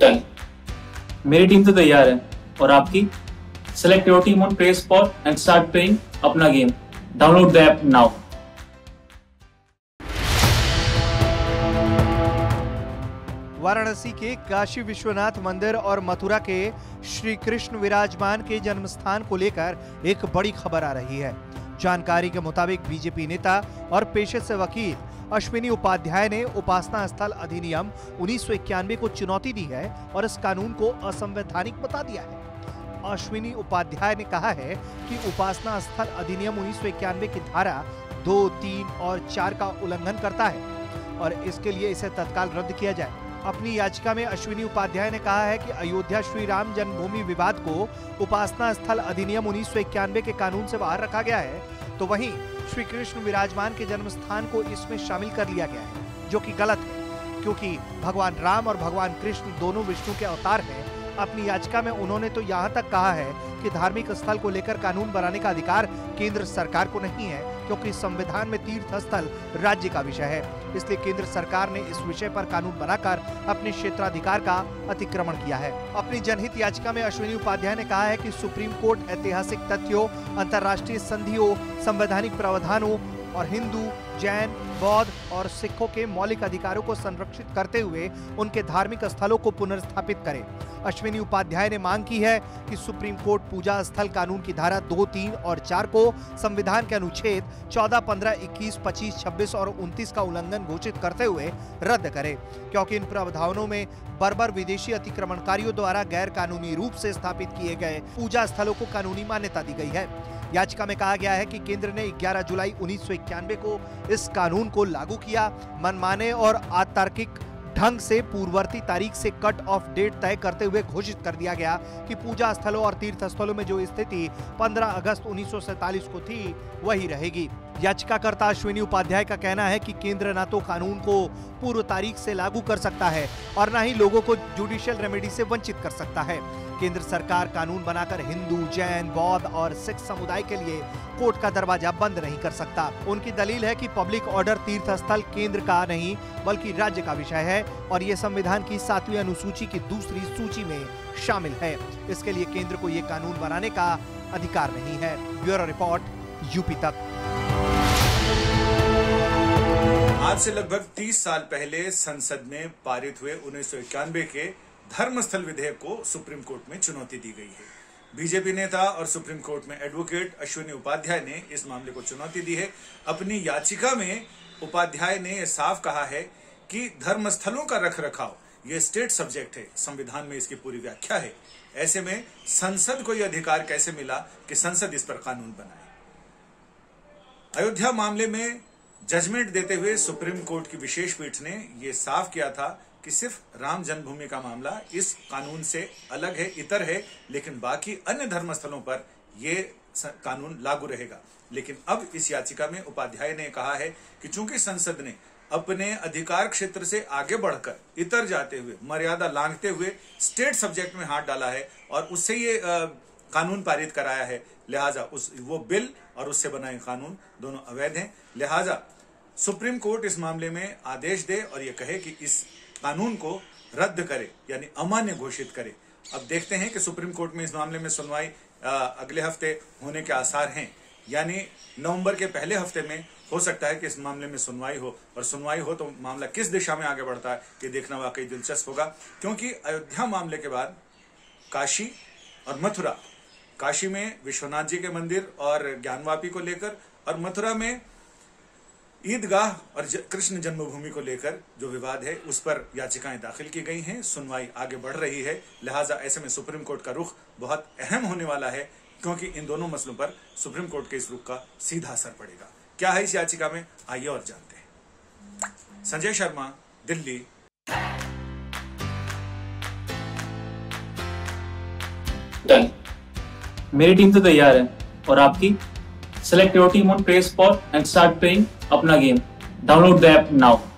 Done. मेरी team तो तैयार है और आपकी? Select your team on play spot and start playing अपना game. Download the app now. Varanasi के काशी विश्वनाथ मंदिर और मथुरा के श्री कृष्ण विराजमान के जन्मस्थान को लेकर एक बड़ी खबर आ रही है। जानकारी के मुताबिक बीजेपी नेता और पेशे से वकील अश्विनी उपाध्याय ने उपासना स्थल अधिनियम 1991 को चुनौती दी है और इस कानून को असंवैधानिक बता दिया है। अश्विनी उपाध्याय ने कहा है कि उपासना स्थल अधिनियम 1991 की धारा 2, 3 और 4 का उल्लंघन करता है और इसके लिए इसे तत्काल रद्द किया जाए। अपनी याचिका में अश्विनी उपाध्याय ने कहा है कि अयोध्या श्री राम जन्मभूमि विवाद को उपासना स्थल अधिनियम 1991 के कानून से बाहर रखा गया है, तो वहीं श्री कृष्ण विराजमान के जन्मस्थान को इसमें शामिल कर लिया गया है, जो कि गलत है क्योंकि भगवान राम और भगवान कृष्ण दोनों विष्णु के अवतार हैं। अपनी याचिका में उन्होंने तो यहाँ तक कहा है कि धार्मिक स्थल को लेकर कानून बनाने का अधिकार केंद्र सरकार को नहीं है क्योंकि संविधान में तीर्थ स्थल राज्य का विषय है, इसलिए केंद्र सरकार ने इस विषय पर कानून बनाकर अपने क्षेत्राधिकार का अतिक्रमण किया है। अपनी जनहित याचिका में अश्विनी उपाध्याय ने कहा है कि सुप्रीम कोर्ट ऐतिहासिक तथ्यों, अंतर्राष्ट्रीय संधियों, संवैधानिक प्रावधानों और हिंदू, जैन, बौद्ध और सिखों के मौलिक अधिकारों को संरक्षित करते हुए उनके धार्मिक स्थलों को पुनर्स्थापित करें। अश्विनी उपाध्याय ने मांग की है कि सुप्रीम कोर्ट पूजा स्थल कानून की धारा 2, 3 और 4 को संविधान के अनुच्छेद 14, 15, 21, 25, 26 और 29 का उल्लंघन घोषित करते हुए रद्द करे, क्योंकि इन प्रावधानों में बर्बर विदेशी अतिक्रमणकारियों द्वारा गैर कानूनी रूप से स्थापित किए गए पूजा स्थलों को कानूनी मान्यता दी गई है। याचिका में कहा गया है कि केंद्र ने 11 जुलाई 1991 को इस कानून को लागू किया, मनमाने और अतार्किक ढंग से पूर्ववर्ती तारीख से कट ऑफ डेट तय करते हुए घोषित कर दिया गया कि पूजा स्थलों और तीर्थ स्थलों में जो स्थिति 15 अगस्त 1947 को थी वही रहेगी। याचिकाकर्ता अश्विनी उपाध्याय का कहना है कि केंद्र न तो कानून को पूर्व तारीख से लागू कर सकता है और न ही लोगों को जुडिशियल रेमेडी से वंचित कर सकता है। केंद्र सरकार कानून बनाकर हिंदू, जैन, बौद्ध और सिख समुदाय के लिए कोर्ट का दरवाजा बंद नहीं कर सकता। उनकी दलील है कि पब्लिक ऑर्डर तीर्थ स्थल केंद्र का नहीं बल्कि राज्य का विषय है और ये संविधान की 7वीं अनुसूची की 2री सूची में शामिल है। इसके लिए केंद्र को ये कानून बनाने का अधिकार नहीं है। ब्यूरो रिपोर्ट, यूपी तक। आज से लगभग 30 साल पहले संसद में पारित हुए 1991 के धर्मस्थल विधेयक को सुप्रीम कोर्ट में चुनौती दी गई है। बीजेपी नेता और सुप्रीम कोर्ट में एडवोकेट अश्विनी उपाध्याय ने इस मामले को चुनौती दी है। अपनी याचिका में उपाध्याय ने साफ कहा है कि धर्मस्थलों का रखरखाव ये स्टेट सब्जेक्ट है, संविधान में इसकी पूरी व्याख्या है। ऐसे में संसद को यह अधिकार कैसे मिला कि संसद इस पर कानून बनाए। अयोध्या मामले में जजमेंट देते हुए सुप्रीम कोर्ट की विशेष पीठ ने यह साफ किया था कि सिर्फ राम जन्मभूमि का मामला इस कानून से अलग है, इतर है, लेकिन बाकी अन्य धर्मस्थलों पर यह कानून लागू रहेगा। लेकिन अब इस याचिका में उपाध्याय ने कहा है कि चूंकि संसद ने अपने अधिकार क्षेत्र से आगे बढ़कर इतर जाते हुए, मर्यादा लांघते हुए स्टेट सब्जेक्ट में हाथ डाला है और उससे ये कानून पारित कराया है, लिहाजा वो बिल और उससे बनाए कानून दोनों अवैध हैं। लिहाजा सुप्रीम कोर्ट इस मामले में आदेश दे और ये कहे कि इस कानून को रद्द करे, यानी अमान्य घोषित करे। अब देखते हैं कि सुप्रीम कोर्ट में इस मामले में सुनवाई अगले हफ्ते होने के आसार हैं, यानी नवंबर के पहले हफ्ते में हो सकता है कि इस मामले में सुनवाई हो, और सुनवाई हो तो मामला किस दिशा में आगे बढ़ता है ये देखना वाकई दिलचस्प होगा। क्योंकि अयोध्या मामले के बाद काशी और मथुरा, काशी में विश्वनाथ जी के मंदिर और ज्ञानवापी को लेकर और मथुरा में ईदगाह और कृष्ण जन्मभूमि को लेकर जो विवाद है उस पर याचिकाएं दाखिल की गई हैं, सुनवाई आगे बढ़ रही है। लिहाजा ऐसे में सुप्रीम कोर्ट का रुख बहुत अहम होने वाला है क्योंकि इन दोनों मसलों पर सुप्रीम कोर्ट के इस रुख का सीधा असर पड़ेगा। क्या है इस याचिका में, आइए और जानते हैं। संजय शर्मा, दिल्ली। डन। मेरी टीम तो तैयार है और आपकी? Select your team on play spot and start playing अपना game. Download the app now.